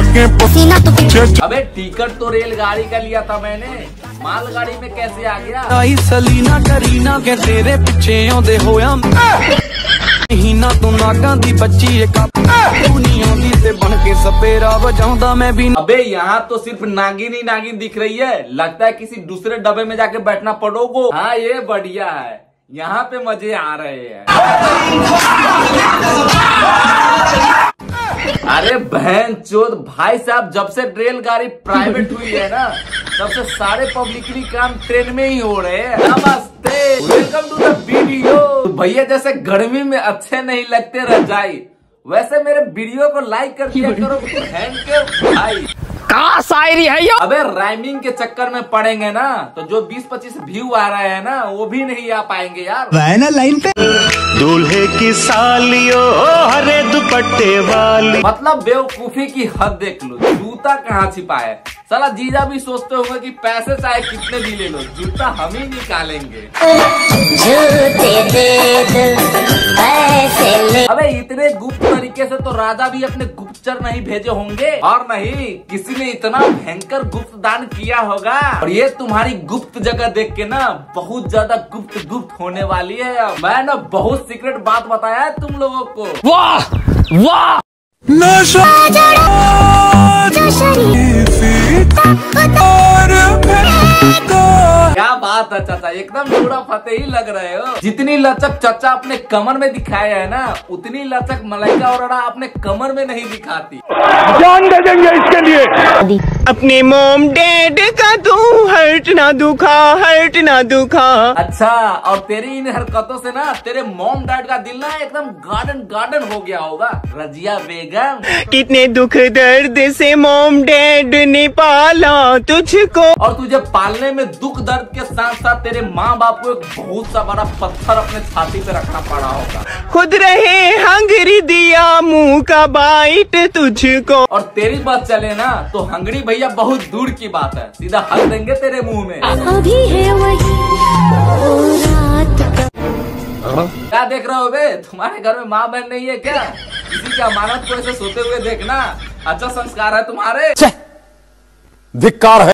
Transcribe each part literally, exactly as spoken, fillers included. आगे पसीना तो पीछे। अबे टिकट तो रेलगाड़ी का लिया था मैंने, मालगाड़ी में कैसे आ गया? सलीना करीना के तेरे पीछे आंदे होया महीना तो नागा दी बच्ची एक से बन के सपेरा बजाऊंदा मैं भी। अबे यहाँ तो सिर्फ नागिन ही नागिन दिख रही है, लगता है किसी दूसरे डब्बे में जाके बैठना पड़ोगो। हाँ ये बढ़िया है, यहाँ पे मजे आ रहे हैं। अरे बहन चोद भाई साहब, जब से रेलगाड़ी प्राइवेट हुई है ना, तब से सारे पब्लिकली काम ट्रेन में ही हो रहे हैं। नमस्ते, वेलकम टू द वीडियो। भैया जैसे गर्मी में अच्छे नहीं लगते रजाई, वैसे मेरे वीडियो को लाइक कर दिया करो। थैंक यू भाई। क्या शायरी है ये? अबे राइमिंग के चक्कर में पड़ेंगे ना तो जो बीस पच्चीस व्यू आ रहे हैं ना वो भी नहीं आ पाएंगे यार। वह ना लाइन पे दूल्हे की सालियों हरे दुपट्टे वाली, मतलब बेवकूफी की हद देख लो। जूता कहाँ छिपाए? साला जीजा भी सोचते होंगे कि पैसे चाहे कितने भी ले लो, जूता हम ही निकालेंगे। जूते दे दो पैसे ले। अबे इतने गुप्त तरीके से तो राजा भी अपने गुप्तचर नहीं भेजे होंगे, और नहीं किसी ने इतना भयंकर गुप्त दान किया होगा। और ये तुम्हारी गुप्त जगह देख के ना बहुत ज्यादा गुप्त गुप्त होने वाली है। मैं ना बहुत सीक्रेट बात बताया है तुम लोगों को। वाह वाह क्या बात है चाचा, एकदम पूरा फतेही लग रहे हो। जितनी लचक चाचा अपने कमर में दिखाया है ना, उतनी लचक मलाइका और अपने कमर में नहीं दिखाती। जान दे देंगे इसके लिए। अपने मोम डैड का तू हर्ट ना दुखा, हर्ट ना दुखा। अच्छा, और तेरी इन हरकतों से ना तेरे मोम डैड का दिल ना एकदम गार्डन गार्डन हो गया होगा रजिया बेगम। कितने दुख दर्द से मोम डैड ने पाला तुझको, और तुझे पालने में दुख दर्द के साथ साथ तेरे माँ बाप को एक बहुत सा बड़ा पत्थर अपने छाती पे रखना पड़ा होगा। खुद रहे हंगरी दिया मुंह का बाइट तुझको, और तेरी बात चले ना तो हंगरी भैया बहुत दूर की बात है, सीधा हल देंगे तेरे मुंह में। अभी है वही रात का। क्या देख रहे हो बे, तुम्हारे घर में माँ बहन नहीं है क्या? किसी की अमानत को ऐसे सोते हुए देखना अच्छा संस्कार है तुम्हारे? धिक्कार है।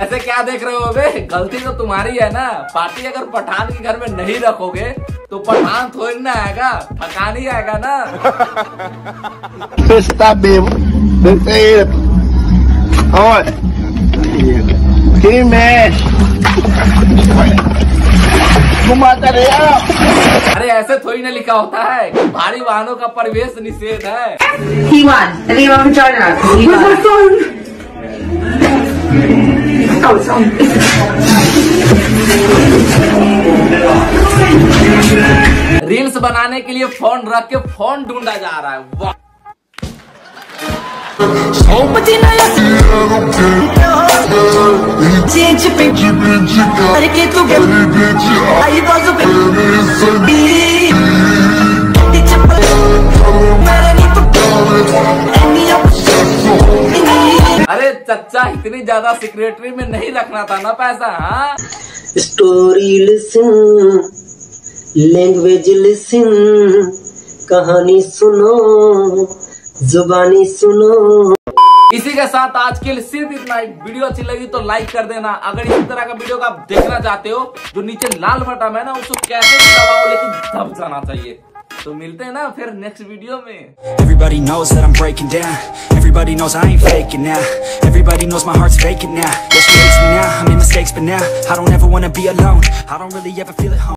ऐसे क्या देख रहे हो बे, गलती तो तुम्हारी है ना। पार्टी अगर पठान के घर में नहीं रखोगे तो पठान थोड़ी ना आएगा, पठान ही आएगा ना। मैं अरे ऐसे थोड़ी ना लिखा होता है कि भारी वाहनों का प्रवेश निषेध है। रील्स बनाने के लिए फोन रख के फोन ढूंढा जा रहा है। वाह अरे चचा, इतनी ज्यादा सिक्योरिटी में नहीं रखना था ना पैसा। हाँ स्टोरी लिसन, लैंग्वेज लिसन, कहानी सुनो, जुबानी सुनो। इसी के साथ आज के लिए सिर्फ इतना ही। वीडियो अच्छी लगी तो लाइक कर देना। अगर इसी तरह का वीडियो का आप देखना चाहते हो, जो नीचे लाल बटन है ना उसको कैसे भी दबाओ, लेकिन दब जाना चाहिए। तो मिलते हैं ना फिर नेक्स्ट वीडियो में। Everybody knows that I'm breaking down, everybody knows I ain't faking now, everybody knows my heart's faking now, yes she hates me now, I made mistakes but now I don't ever wanna be alone, I don't really ever feel at home.